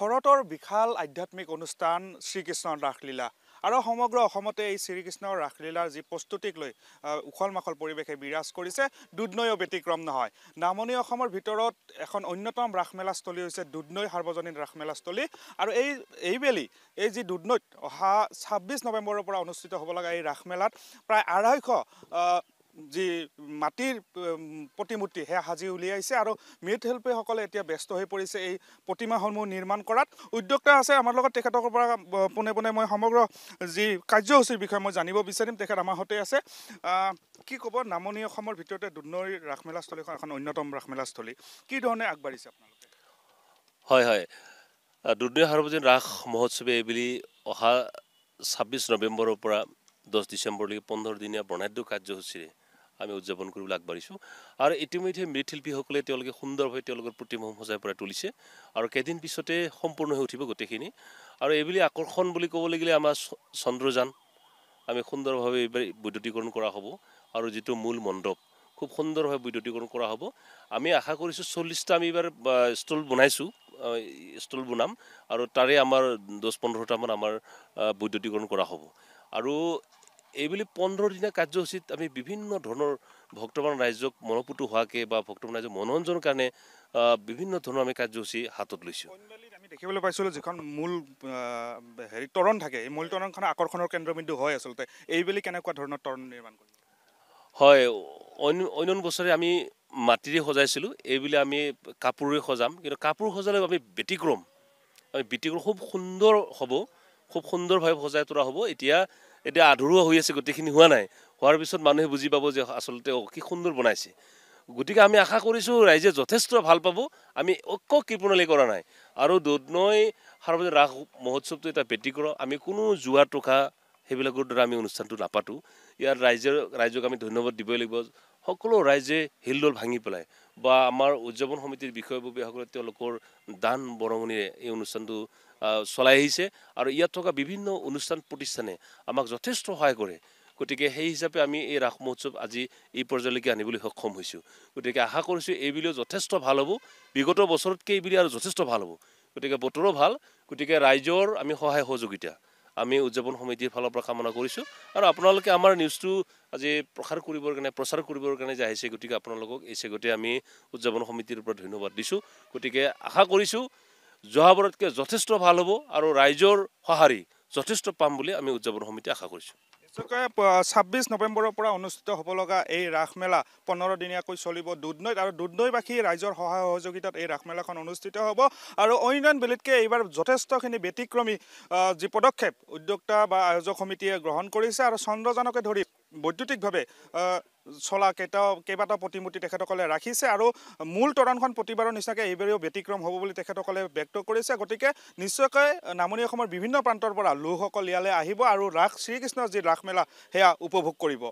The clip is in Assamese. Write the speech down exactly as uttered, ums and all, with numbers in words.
হৰতৰ বিখাল আধ্যাত্মিক অনুষ্ঠান শ্ৰীকৃষ্ণৰ ৰাসলীলা আৰু সমগ্ৰ অসমতে এই শ্ৰীকৃষ্ণৰ ৰাসলীলাৰ যি প্ৰস্তুতিক লৈ উখল মাখল পৰিবেশে বিৰাজ কৰিছে দুধনৈ ব্যতিক্ৰম নহয় নামনি অসমৰ ভিতৰত এখন অন্যতম ৰাসমেলাস্থলী হৈছে দুধনৈ সাৰ্বজনীন ৰাসমেলাস্থলী আৰু এই এইবেলি এই যি দুধনৈত অহা ছাব্বিছ নৱেম্বৰৰ পৰা অনুষ্ঠিত হ'ব লগা এই ৰাসমেলাত প্ৰায় আঢ়ৈশ যে মাটিৰ প্ৰতিমূৰ্তি হে হাজি উলিয়াইছে আৰু মৃৎ শিল্পী সকলে এতিয়া ব্যস্ত হৈ পৰিছে এই প্ৰতিমাসমূহ নিৰ্মাণ কৰাত উদ্যোক্তা আছে আমাৰ লগত তেখেতকৰ পৰা পোনে পোনে মই সমগ্ৰ যি কাৰ্যসূচীৰ বিষয়ে মই জানিব বিচাৰিম তেখেত আমাৰ হতে আছে কি ক'ব নামনি অসমৰ ভিতৰতে দুধনৈ ৰাসমেলাস্থলীখন এখন অন্যতম ৰাসমেলাস্থলী কি ধৰণে আগবাঢ়িছে আপোনালোকে হয় হয় দুধনৈ সাৰ্বজনীন ৰাস মহোৎসৱে এবিলি অহা ছাব্বিছ নৱেম্বৰৰ পৰা দহ ডিসেম্বৰলৈকে পোন্ধৰ দিনীয়া বনাদ্য কাৰ্যসূচীৰে আমি উদযাপন কৰিবলৈ আগবাঢ়িছো আৰু ইতিমধ্যে মৃৎশিল্পীসকলে তেওঁলোকে সুন্দৰভাৱে তেওঁলোকৰ প্ৰতিমা সজাই পৰা তুলিছে আৰু কেদিন পিছতে সম্পূৰ্ণ হৈ উঠিব গতেখিনি আৰু এবিলি আকৰ্ষণ বুলি ক'ব লাগিলে আমাৰ চন্দ্ৰযান আমি সুন্দৰভাৱে বৈদ্যুতিকৰণ কৰা হ'ব আৰু যেটো মূল মণ্ডপ খুব সুন্দৰভাৱে বৈদ্যুতিকৰণ কৰা হ'ব আমি আশা কৰিছো চল্লিশটা আমি এবাৰ ষ্টল বনাইছো ষ্টল বনাম আৰু তাৰে আমাৰ দহ পোন্ধৰটা মান আমাৰ বৈদ্যুতিকৰণ কৰা হ'ব আৰু এইবেলি পোন্ধৰ দিনীয়া কাৰ্যসূচীত আমি বিভিন্ন ধৰণৰ ভক্তমান ৰাইজক মনপুত হোৱাকে বা ভক্তমান ৰাইজৰ মনোৰঞ্জনৰ কাৰণে বিভিন্ন ধৰণৰ আমি কাৰ্যসূচী হাতত লৈছো। আমি দেখিবলৈ পাইছিলো যিখন মূল হেৰি তৰণ থাকে এই মূল তৰণখন আকৰ্ষণৰ কেন্দ্ৰবিন্দু হয় আসলতে এইবেলি কেনেকুৱা ধৰণৰ তৰণ নিৰ্মাণ কৰিছে হয় অন্য বছৰে আমি মাটিৰে সজাইছিলো এইবেলি আমি কাপোৰৰে সজাম কিন্তু কাপোৰ সজালে আমি ব্যতিক্ৰম আমি ব্যতিক্ৰম খুব সুন্দৰ হ'ব খুব সুন্দৰভাৱে সজাই তোৰা হ'ব এতিয়া এটা আধৰুৱা হৈ আছে গতিখিনি হোৱা নাই হোৱাৰ পিছত মানুহে বুজি পাব যে আসলতে কি সুন্দৰ বনাইছে গতিকে আমি আশা কৰিছো ৰাইজে যথেষ্ট ভাল পাব আমি অক্ক কিপনলে কৰা নাই আৰু দুধনৈ সাৰ্বজনীন ৰাস মহোৎসৱটো এটা ব্যতিক্ৰ আমি কোনো জুৱা টকা হেবিলাকৰ দ্বাৰা আমি অনুষ্ঠানটো নাপাতো ইয়াৰ ৰাইজৰ ৰাইজক আমি ধন্যবাদ দিব লাগিব সকলো ৰাইজে হিলডল ভাঙি পেলাই বা আমাৰ উদযাপন সমিতিৰ বিষয়ববীসকলে তেওঁলোকৰ দান বৰঙণিৰে এই অনুষ্ঠানটো চলাই আহিছে আৰু ইয়াত থকা বিভিন্ন অনুষ্ঠান প্ৰতিষ্ঠানে আমাক যথেষ্ট সহায় কৰে গতিকে সেই হিচাপে আমি এই ৰাস মহোৎসৱ আজি এই পৰ্যায়লৈকে আনিবলৈ সক্ষম হৈছো গতিকে আশা কৰিছো এইবিলিও যথেষ্ট ভাল হ'ব বিগত বছৰতকৈ এইবিলি আৰু যথেষ্ট ভাল হ'ব গতিকে বতৰো ভাল গতিকে ৰাইজৰ আমি সহায় সহযোগিতা আমি উদযাপন সমিতিৰ ফালৰ পৰা কামনা কৰিছো আৰু আপোনালোকে আমাৰ নিউজটো আজি প্ৰচাৰ কৰিবৰ কাৰণে প্ৰচাৰ কৰিবৰ কাৰণে যে আহিছে গতিকে আপোনালোকক এই সেগতে আমি উদযাপন সমিতিৰ ওপৰত ধন্যবাদ দিছো গতিকে আশা কৰিছো জহাবৰতকে যথেষ্ট ভাল হ'ব আৰু ৰাইজৰ সহাৰি যথেষ্ট পাম বুলি আমি উদযাপন সমিতি আশা কৰিছো ছাব্বিছ নৱেম্বৰৰ পৰা অনুষ্ঠিত হ'ব লগা এই ৰাসমেলা পোন্ধৰ দিনীয়াকৈ চলিব দুধনৈত আৰু দুধনৈবাসী ৰাইজৰ সহায় সহযোগিতাত এই ৰাসমেলাখন অনুষ্ঠিত হ'ব আৰু অন্যান্য বেলিতকৈ এইবাৰ যথেষ্টখিনি ব্যতিক্ৰমী যি পদক্ষেপ উদ্যোক্তা বা আয়োজক সমিতিয়ে গ্ৰহণ কৰিছে আৰু চন্দ্ৰযানকে ধৰি বৈদ্যুতিকভাৱে চলা কেইটা কেইবাটা প্ৰতিমূৰ্তি তেখেতসকলে ৰাখিছে আৰু মূল তৰণখন প্ৰতিবাৰৰ নিচিনাকৈ এইবাৰেও ব্যতিক্ৰম হ'ব বুলি তেখেতসকলে ব্যক্ত কৰিছে গতিকে নিশ্চয়কৈ নামনি অসমৰ বিভিন্ন প্ৰান্তৰ পৰা লোকসকল ইয়ালৈ আহিব আৰু ৰাস শ্ৰীকৃষ্ণৰ যি ৰাসমেলা সেয়া উপভোগ কৰিব।